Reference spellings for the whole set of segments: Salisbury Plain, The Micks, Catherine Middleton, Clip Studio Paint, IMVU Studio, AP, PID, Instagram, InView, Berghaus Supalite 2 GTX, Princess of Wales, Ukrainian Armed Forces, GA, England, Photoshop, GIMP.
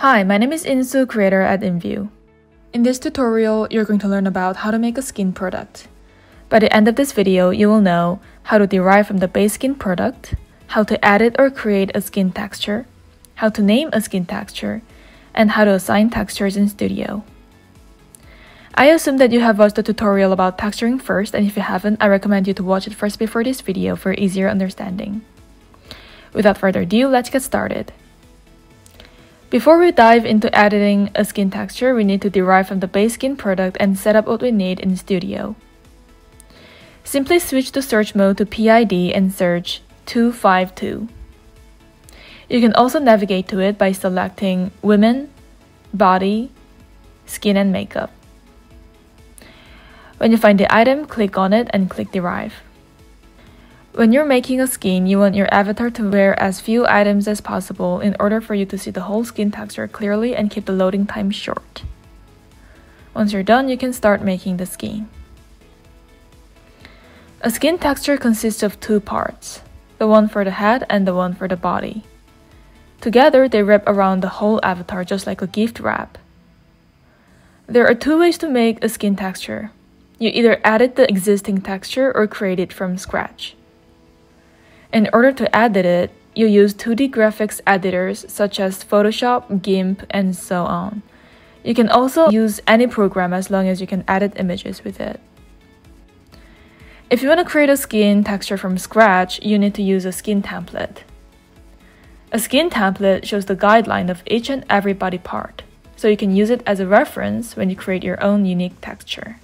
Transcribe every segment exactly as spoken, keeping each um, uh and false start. Hi, my name is Insu, creator at InView. In this tutorial, you're going to learn about how to make a skin product. By the end of this video, you will know how to derive from the base skin product, how to edit or create a skin texture, how to name a skin texture, and how to assign textures in Studio. I assume that you have watched the tutorial about texturing first, and if you haven't, I recommend you to watch it first before this video for easier understanding. Without further ado, let's get started. Before we dive into editing a skin texture, we need to derive from the base skin product and set up what we need in Studio. Simply switch to search mode to P I D and search two five two. You can also navigate to it by selecting Women, Body, Skin and Makeup. When you find the item, click on it and click Derive. When you're making a skin, you want your avatar to wear as few items as possible in order for you to see the whole skin texture clearly and keep the loading time short. Once you're done, you can start making the skin. A skin texture consists of two parts, the one for the head and the one for the body. Together, they wrap around the whole avatar just like a gift wrap. There are two ways to make a skin texture. You either edit the existing texture or create it from scratch. In order to edit it, you use two D graphics editors such as Photoshop, GIMP, and so on. You can also use any program as long as you can edit images with it. If you want to create a skin texture from scratch, you need to use a skin template. A skin template shows the guideline of each and every body part, so you can use it as a reference when you create your own unique texture.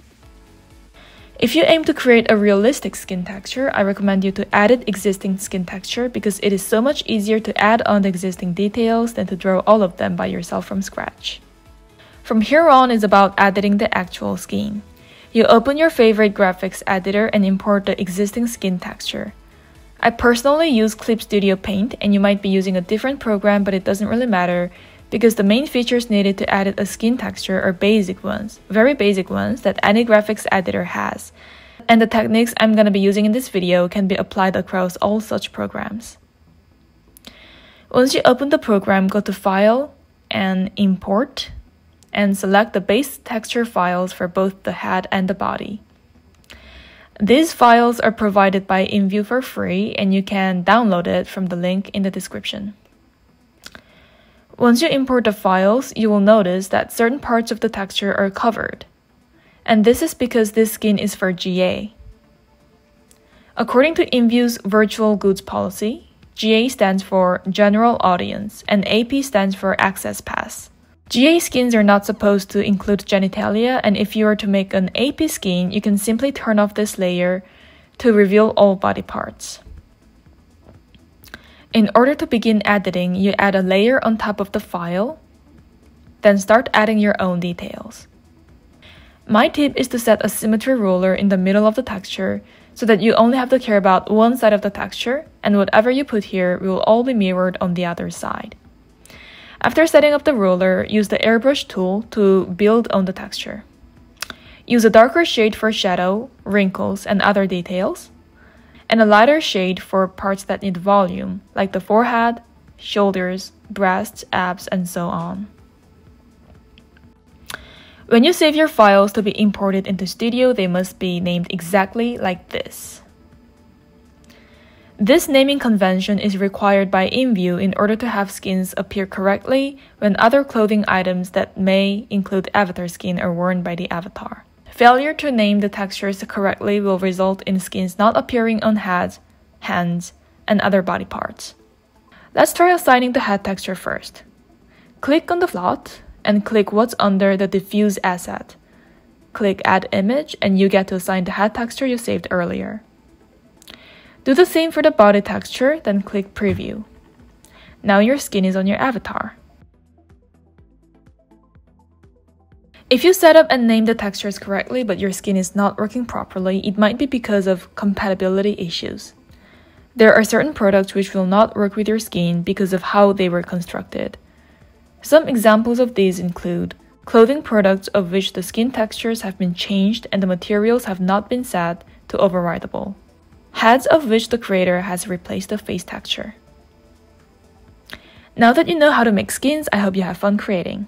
If you aim to create a realistic skin texture, I recommend you to edit existing skin texture because it is so much easier to add on the existing details than to draw all of them by yourself from scratch. From here on is about editing the actual skin. You open your favorite graphics editor and import the existing skin texture. I personally use Clip Studio Paint, and you might be using a different program, but it doesn't really matter because the main features needed to edit a skin texture are basic ones, very basic ones that any graphics editor has, and the techniques I'm going to be using in this video can be applied across all such programs. Once you open the program, go to File and Import, and select the base texture files for both the head and the body. These files are provided by InView for free, and you can download it from the link in the description. Once you import the files, you will notice that certain parts of the texture are covered. And this is because this skin is for G A. According to InView's virtual goods policy, G A stands for General Audience and A P stands for Access Pass. G A skins are not supposed to include genitalia, and if you are to make an A P skin, you can simply turn off this layer to reveal all body parts. In order to begin editing, you add a layer on top of the file, then start adding your own details. My tip is to set a symmetry ruler in the middle of the texture so that you only have to care about one side of the texture, and whatever you put here will all be mirrored on the other side. After setting up the ruler, use the airbrush tool to build on the texture. Use a darker shade for shadow, wrinkles, and other details, and a lighter shade for parts that need volume, like the forehead, shoulders, breasts, abs, and so on. When you save your files to be imported into Studio, they must be named exactly like this. This naming convention is required by InView in order to have skins appear correctly when other clothing items that may include avatar skin are worn by the avatar. Failure to name the textures correctly will result in skins not appearing on heads, hands, and other body parts. Let's try assigning the head texture first. Click on the plot and click what's under the diffuse asset. Click Add Image and you get to assign the head texture you saved earlier. Do the same for the body texture, then click Preview. Now your skin is on your avatar. If you set up and name the textures correctly, but your skin is not working properly, it might be because of compatibility issues. There are certain products which will not work with your skin because of how they were constructed. Some examples of these include clothing products of which the skin textures have been changed and the materials have not been set to overridable, heads of which the creator has replaced the face texture. Now that you know how to make skins, I hope you have fun creating.